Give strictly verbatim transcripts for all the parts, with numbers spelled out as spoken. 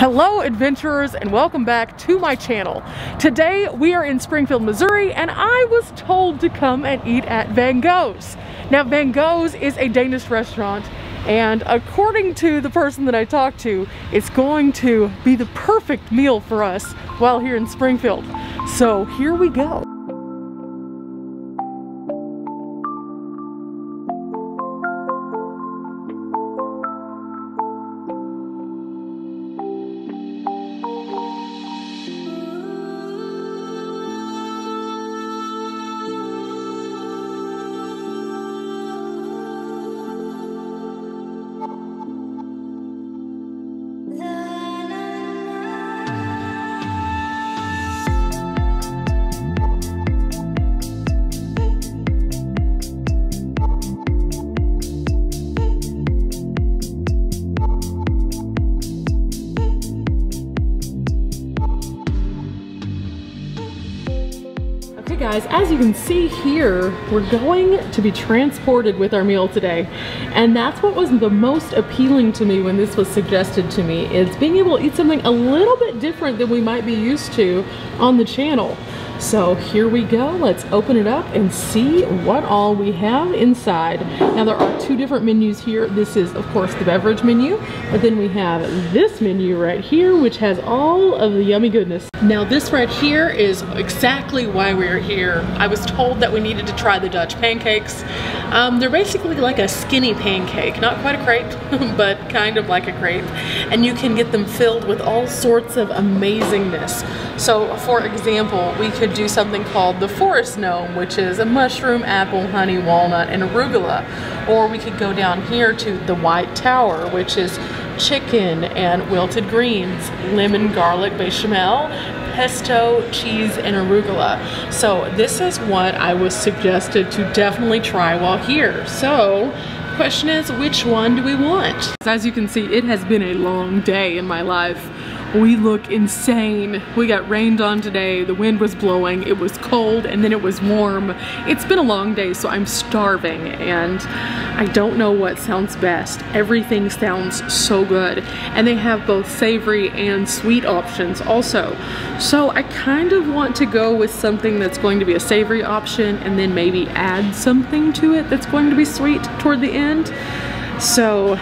Hello adventurers, and welcome back to my channel. Today we are in Springfield, Missouri, and I was told to come and eat at Van Gogh's. Now Van Gogh's is a Danish restaurant, and according to the person that I talked to, it's going to be the perfect meal for us while here in Springfield. So here we go. Guys, as you can see here, we're going to be transported with our meal today, and that's what was the most appealing to me when this was suggested to me, is being able to eat something a little bit different than we might be used to on the channel. So here we go, let's open it up and see what all we have inside. Now there are two different menus here. This is of course the beverage menu, but then we have this menu right here, which has all of the yummy goodness. Now this right here is exactly why we're here. I was told that we needed to try the Dutch pancakes. Um, they're basically like a skinny pancake, not quite a crepe, but kind of like a crepe. And you can get them filled with all sorts of amazingness. So for example, we could do something called the forest gnome, which is a mushroom, apple, honey, walnut, and arugula. Or we could go down here to the White Tower, which is chicken and wilted greens, lemon garlic bechamel, pesto, cheese, and arugula. So this is what I was suggested to definitely try while here. So the question is, which one do we want? As you can see, it has been a long day in my life. We look insane. We got rained on today, the wind was blowing, it was cold, and then it was warm. It's been a long day, so I'm starving, and I don't know what sounds best. Everything sounds so good, and they have both savory and sweet options also. So I kind of want to go with something that's going to be a savory option, and then maybe add something to it that's going to be sweet toward the end. So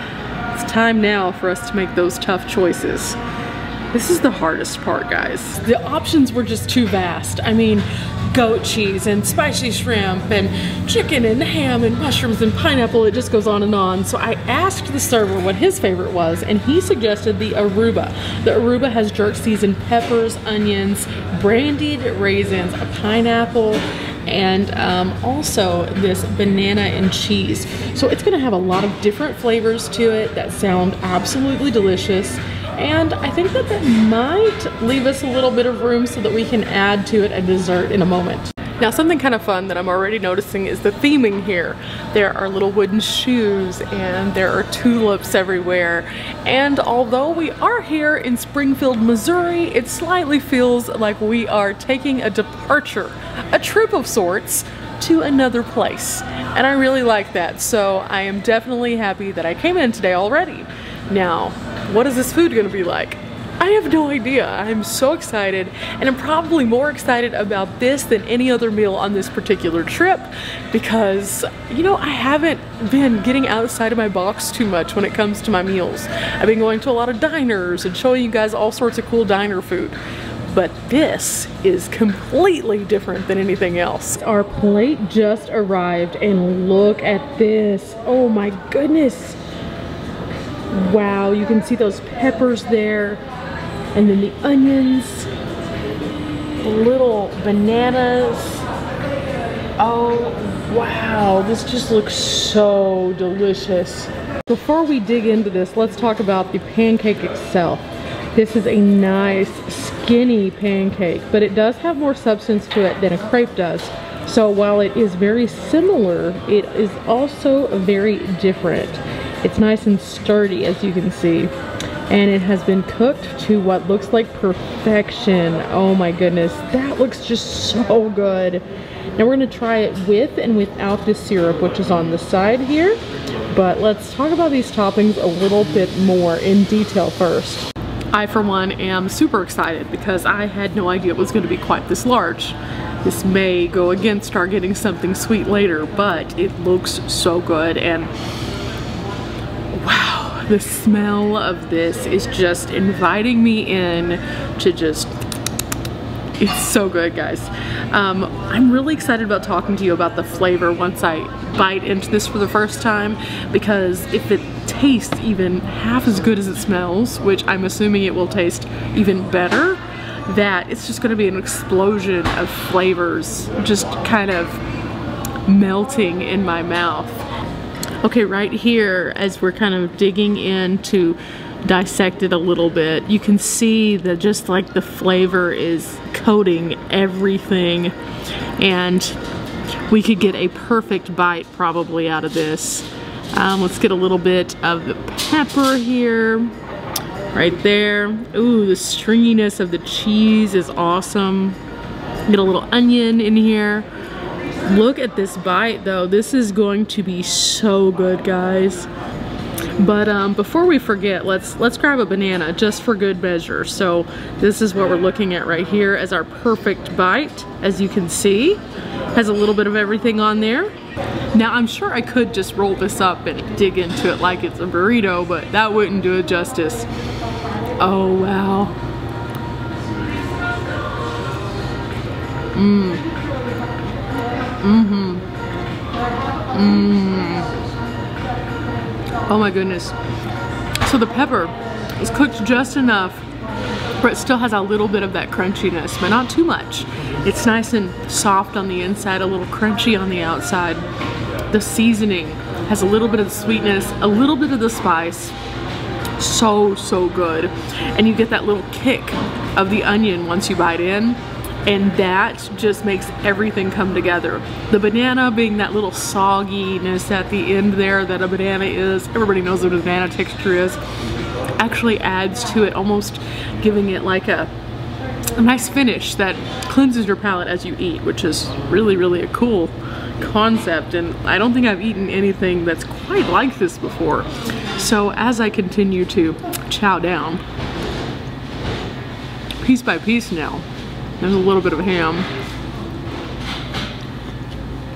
it's time now for us to make those tough choices. This is the hardest part, guys. The options were just too vast. I mean, goat cheese and spicy shrimp and chicken and ham and mushrooms and pineapple, it just goes on and on. So I asked the server what his favorite was, and he suggested the Aruba. The Aruba has jerk seasoned peppers, onions, brandied raisins, a pineapple, and um, also this banana and cheese. So it's gonna have a lot of different flavors to it that sound absolutely delicious. And I think that that might leave us a little bit of room so that we can add to it a dessert in a moment. Now something kind of fun that I'm already noticing is the theming here. There are little wooden shoes, and there are tulips everywhere. And although we are here in Springfield, Missouri, it slightly feels like we are taking a departure, a trip of sorts, to another place. And I really like that, so I am definitely happy that I came in today already. Now, what is this food gonna be like? I have no idea. I'm so excited, and I'm probably more excited about this than any other meal on this particular trip, because, you know, I haven't been getting outside of my box too much when it comes to my meals. I've been going to a lot of diners and showing you guys all sorts of cool diner food. But this is completely different than anything else. Our plate just arrived, and look at this. Oh my goodness. Wow, you can see those peppers there, and then the onions, the little bananas. Oh wow, this just looks so delicious. Before we dig into this, let's talk about the pancake itself. This is a nice skinny pancake, but it does have more substance to it than a crepe does. So while it is very similar, it is also very different. It's nice and sturdy, as you can see, and it has been cooked to what looks like perfection. Oh my goodness, that looks just so good. Now we're gonna try it with and without the syrup, which is on the side here, but let's talk about these toppings a little bit more in detail first. I, for one, am super excited because I had no idea it was going to be quite this large. This may go against our getting something sweet later, but it looks so good, and wow, the smell of this is just inviting me in to just, it's so good, guys. Um, I'm really excited about talking to you about the flavor once I bite into this for the first time, because if it tastes even half as good as it smells, which I'm assuming it will taste even better, that it's just going to be an explosion of flavors just kind of melting in my mouth. Okay, right here, as we're kind of digging into dissect it a little bit, you can see that just like the flavor is coating everything, and we could get a perfect bite probably out of this. Um, let's get a little bit of the pepper here, right there. Ooh, the stringiness of the cheese is awesome. Get a little onion in here. Look at this bite though, this is going to be so good, guys. But um, before we forget, let's let's grab a banana just for good measure. So this is what we're looking at right here as our perfect bite. As you can see, has a little bit of everything on there. Now, I'm sure I could just roll this up and dig into it like it's a burrito, but that wouldn't do it justice. Oh wow. Mmm. Mm-hmm. Mmm. Oh my goodness. So the pepper is cooked just enough, but it still has a little bit of that crunchiness, but not too much. It's nice and soft on the inside, a little crunchy on the outside. The seasoning has a little bit of the sweetness, a little bit of the spice. So, so good. And you get that little kick of the onion once you bite in, and that just makes everything come together. The banana being that little sogginess at the end there that a banana is, everybody knows what a banana texture is, actually adds to it, almost giving it like a, a nice finish that cleanses your palate as you eat, which is really, really a cool concept, and I don't think I've eaten anything that's quite like this before. So as I continue to chow down, piece by piece now, there's a little bit of ham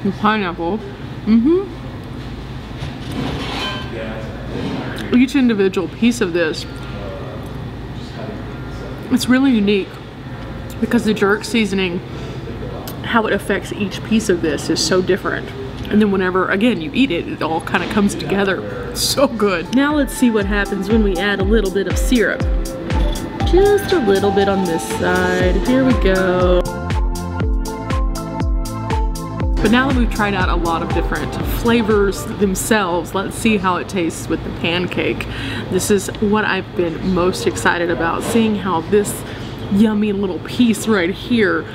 and pineapple. Mm-hmm. Each individual piece of this, it's really unique because the jerk seasoning, how it affects each piece of this is so different. And then whenever, again, you eat it, it all kind of comes together. It's so good. Now let's see what happens when we add a little bit of syrup. Just a little bit on this side. Here we go. But now that we've tried out a lot of different flavors themselves, let's see how it tastes with the pancake. This is what I've been most excited about, seeing how this yummy little piece right here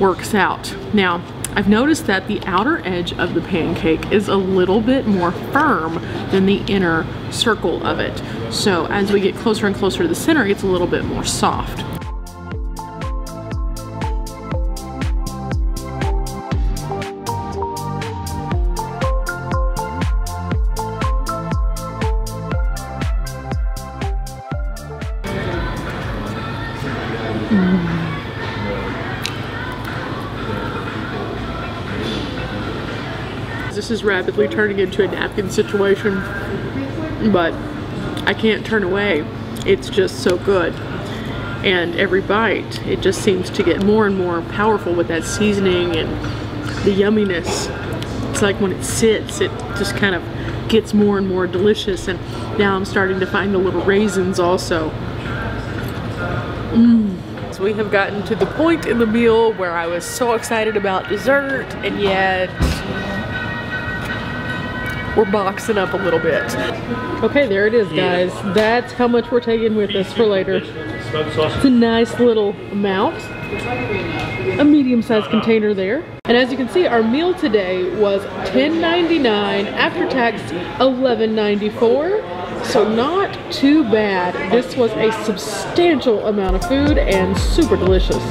works out. Now, I've noticed that the outer edge of the pancake is a little bit more firm than the inner circle of it. So as we get closer and closer to the center, it's a little bit more soft. Mm. This is rapidly turning into a napkin situation, but I can't turn away. It's just so good. And every bite, it just seems to get more and more powerful with that seasoning and the yumminess. It's like when it sits, it just kind of gets more and more delicious. And now I'm starting to find the little raisins also. Mmm. So we have gotten to the point in the meal where I was so excited about dessert, and yet we're boxing up a little bit. Okay, there it is, guys. That's how much we're taking with us for later. It's a nice little amount. A medium-sized container there. And as you can see, our meal today was ten ninety-nine, after tax eleven ninety-four. So not too bad. This was a substantial amount of food and super delicious.